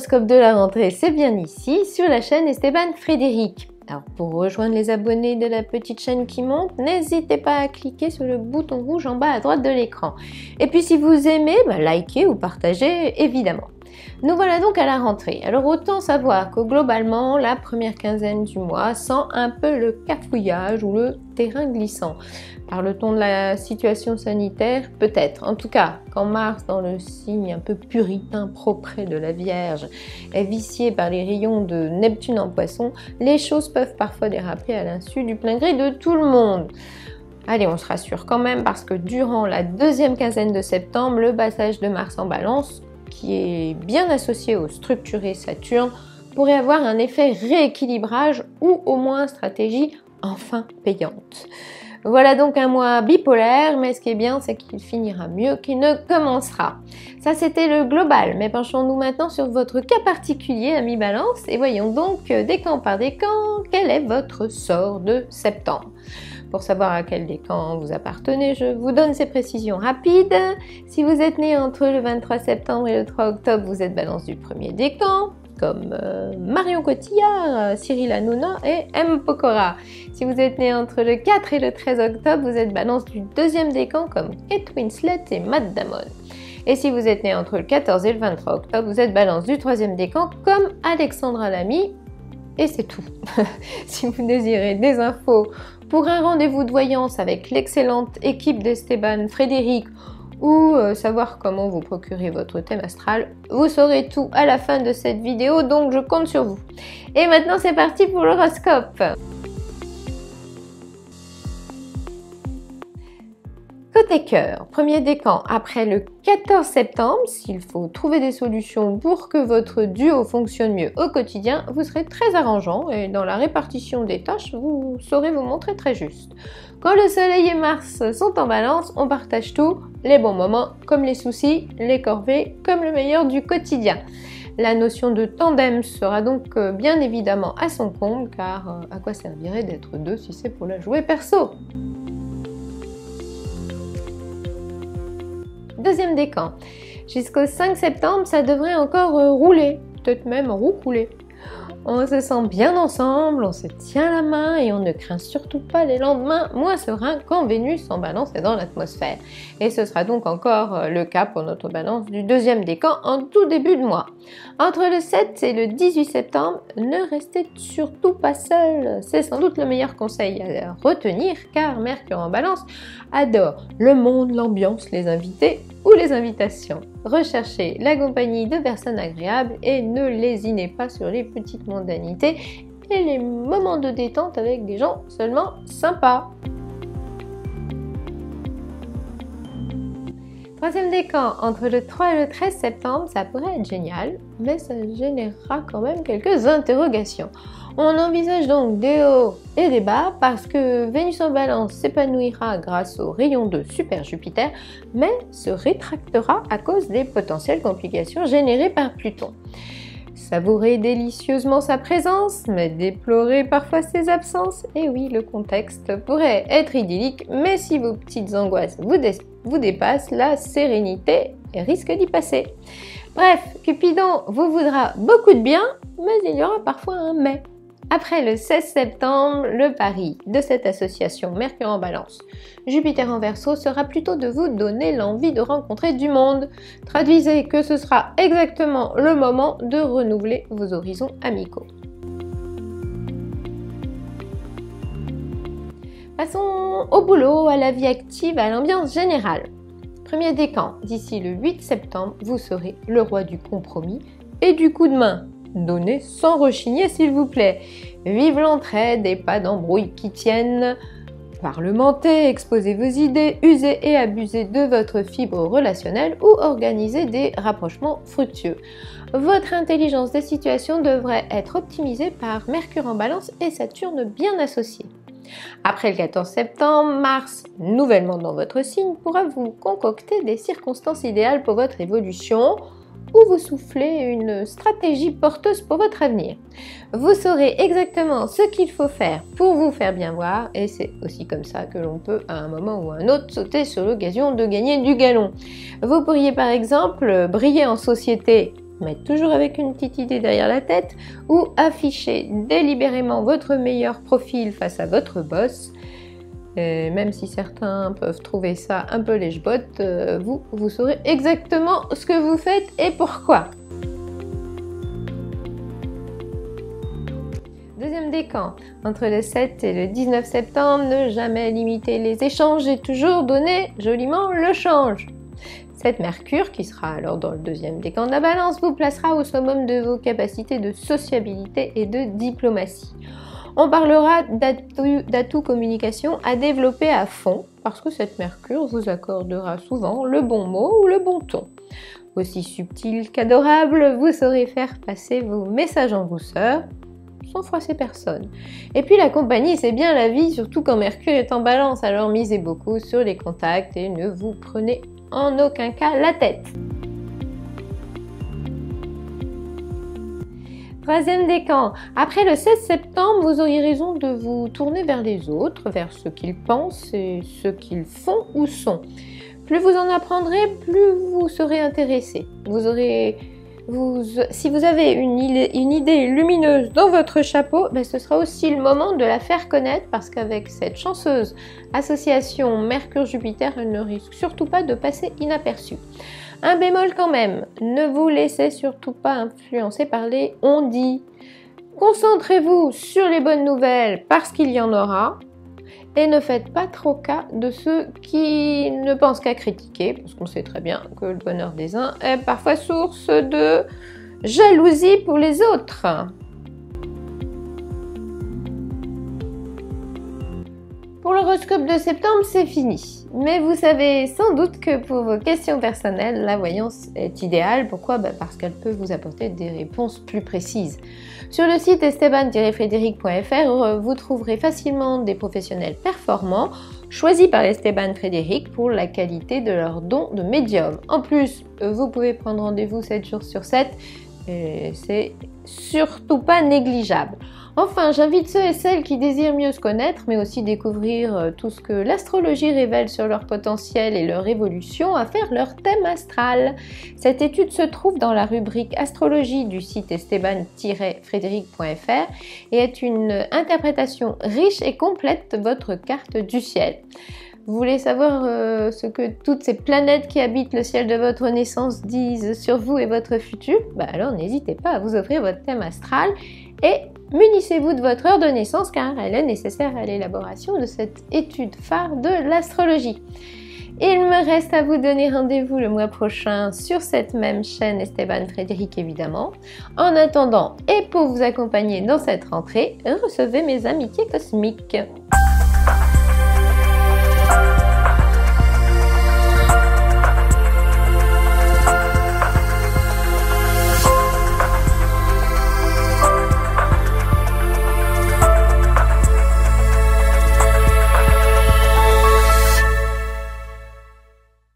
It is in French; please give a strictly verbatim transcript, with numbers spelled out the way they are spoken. horoscope de la rentrée, c'est bien ici, sur la chaîne Esteban Frederic. Alors pour rejoindre les abonnés de la petite chaîne qui monte, n'hésitez pas à cliquer sur le bouton rouge en bas à droite de l'écran. Et puis si vous aimez, bah, likez ou partagez évidemment. Nous voilà donc à la rentrée. Alors autant savoir que globalement, la première quinzaine du mois sent un peu le cafouillage ou le terrain glissant. Parle-t-on de la situation sanitaire? Peut-être. En tout cas, quand Mars, dans le signe un peu puritain propre de la Vierge, est vicié par les rayons de Neptune en Poisson, les choses peuvent parfois déraper à l'insu du plein gré de tout le monde. Allez, on se rassure quand même parce que durant la deuxième quinzaine de septembre, le passage de Mars en Balance, qui est bien associé au structuré Saturne, pourrait avoir un effet rééquilibrage ou au moins stratégie enfin payante. Voilà donc un mois bipolaire, mais ce qui est bien, c'est qu'il finira mieux qu'il ne commencera. Ça, c'était le global, mais penchons-nous maintenant sur votre cas particulier, ami Balance, et voyons donc décan par décan quel est votre sort de septembre. Pour savoir à quel décan vous appartenez, je vous donne ces précisions rapides. Si vous êtes né entre le vingt-trois septembre et le trois octobre, vous êtes Balance du premier décan, comme euh, Marion Cotillard, Cyril Hanouna et M. Pokora. Si vous êtes né entre le quatre et le treize octobre, vous êtes Balance du deuxième décan, comme Kate Winslet et Matt Damon. Et si vous êtes né entre le quatorze et le vingt-trois octobre, vous êtes Balance du troisième décan, comme Alexandra Lamy. Et c'est tout. Si vous désirez des infos pour un rendez-vous de voyance avec l'excellente équipe d'Esteban Frédéric, ou savoir comment vous procurer votre thème astral, vous saurez tout à la fin de cette vidéo, donc je compte sur vous. Et maintenant c'est parti pour l'horoscope. Côté cœur, premier décan après le quatorze septembre, s'il faut trouver des solutions pour que votre duo fonctionne mieux au quotidien, vous serez très arrangeant et dans la répartition des tâches, vous saurez vous montrer très juste. Quand le soleil et Mars sont en Balance, on partage tout, les bons moments comme les soucis, les corvées comme le meilleur du quotidien. La notion de tandem sera donc bien évidemment à son comble, car à quoi servirait d'être deux si c'est pour la jouer perso? Deuxième décan. Jusqu'au cinq septembre, ça devrait encore rouler, peut-être même roucouler. On se sent bien ensemble, on se tient la main et on ne craint surtout pas les lendemains moins sereins quand Vénus en Balance est dans l'atmosphère. Et ce sera donc encore le cas pour notre Balance du deuxième décan en tout début de mois. Entre le sept et le dix-huit septembre, ne restez surtout pas seul. C'est sans doute le meilleur conseil à retenir car Mercure en Balance adore le monde, l'ambiance, les invités ou les invitations. Recherchez la compagnie de personnes agréables et ne lésinez pas sur les petites mondanités et les moments de détente avec des gens seulement sympas. Troisième décan, entre le trois et le treize septembre, ça pourrait être génial, mais ça générera quand même quelques interrogations. On envisage donc des hauts et des bas parce que Vénus en Balance s'épanouira grâce au rayon de Super Jupiter, mais se rétractera à cause des potentielles complications générées par Pluton. Savourez délicieusement sa présence, mais déplorez parfois ses absences. Et oui, le contexte pourrait être idyllique, mais si vos petites angoisses vous, dé vous dépassent, la sérénité risque d'y passer. Bref, Cupidon vous voudra beaucoup de bien, mais il y aura parfois un mais. Après le seize septembre, le pari de cette association Mercure en Balance, Jupiter en Verseau sera plutôt de vous donner l'envie de rencontrer du monde. Traduisez que ce sera exactement le moment de renouveler vos horizons amicaux. Passons au boulot, à la vie active, à l'ambiance générale. Premier décan, d'ici le huit septembre, vous serez le roi du compromis et du coup de main. Donnez sans rechigner s'il vous plaît. Vive l'entraide et pas d'embrouilles qui tiennent. Parlementez, exposez vos idées, usez et abusez de votre fibre relationnelle ou organisez des rapprochements fructueux. Votre intelligence des situations devrait être optimisée par Mercure en Balance et Saturne bien associés. Après le quatorze septembre, Mars, nouvellement dans votre signe, pourra vous concocter des circonstances idéales pour votre évolution, ou vous soufflez une stratégie porteuse pour votre avenir. Vous saurez exactement ce qu'il faut faire pour vous faire bien voir, et c'est aussi comme ça que l'on peut à un moment ou à un autre sauter sur l'occasion de gagner du galon. Vous pourriez par exemple briller en société mais toujours avec une petite idée derrière la tête, ou affichez délibérément votre meilleur profil face à votre boss. Et même si certains peuvent trouver ça un peu lèche-botte, vous, vous saurez exactement ce que vous faites et pourquoi. Deuxième décan, entre le sept et le dix-neuf septembre, ne jamais limiter les échanges et toujours donner joliment le change. Cette Mercure, qui sera alors dans le deuxième décan de la Balance, vous placera au summum de vos capacités de sociabilité et de diplomatie. On parlera d'atouts communication à développer à fond, parce que cette Mercure vous accordera souvent le bon mot ou le bon ton. Aussi subtil qu'adorable, vous saurez faire passer vos messages en douceur, sans froisser personne. Et puis la compagnie, c'est bien la vie, surtout quand Mercure est en Balance, alors misez beaucoup sur les contacts et ne vous prenez en aucun cas la tête. Troisième décan, après le seize septembre, vous auriez raison de vous tourner vers les autres, vers ce qu'ils pensent et ce qu'ils font ou sont. Plus vous en apprendrez, plus vous serez intéressé. Vous aurez, vous, si vous avez une, une idée lumineuse dans votre chapeau, ben ce sera aussi le moment de la faire connaître, parce qu'avec cette chanceuse association Mercure-Jupiter, elle ne risque surtout pas de passer inaperçue. Un bémol quand même, ne vous laissez surtout pas influencer par les on-dit. Concentrez-vous sur les bonnes nouvelles parce qu'il y en aura et ne faites pas trop cas de ceux qui ne pensent qu'à critiquer, parce qu'on sait très bien que le bonheur des uns est parfois source de jalousie pour les autres. Pour l'horoscope de septembre, c'est fini. Mais vous savez sans doute que pour vos questions personnelles, la voyance est idéale. Pourquoi ? Ben parce qu'elle peut vous apporter des réponses plus précises. Sur le site esteban tiret frédéric point fr, vous trouverez facilement des professionnels performants choisis par Esteban Frederic pour la qualité de leurs dons de médium. En plus, vous pouvez prendre rendez-vous sept jours sur sept. Et c'est surtout pas négligeable. Enfin, j'invite ceux et celles qui désirent mieux se connaître, mais aussi découvrir tout ce que l'astrologie révèle sur leur potentiel et leur évolution, à faire leur thème astral. Cette étude se trouve dans la rubrique astrologie du site esteban tiret frédéric point fr et est une interprétation riche et complète de votre carte du ciel. Vous voulez savoir euh, ce que toutes ces planètes qui habitent le ciel de votre naissance disent sur vous et votre futur? Bah alors n'hésitez pas à vous offrir votre thème astral et munissez-vous de votre heure de naissance car elle est nécessaire à l'élaboration de cette étude phare de l'astrologie. Il me reste à vous donner rendez-vous le mois prochain sur cette même chaîne Esteban Frédéric évidemment. En attendant et pour vous accompagner dans cette rentrée, recevez mes amitiés cosmiques.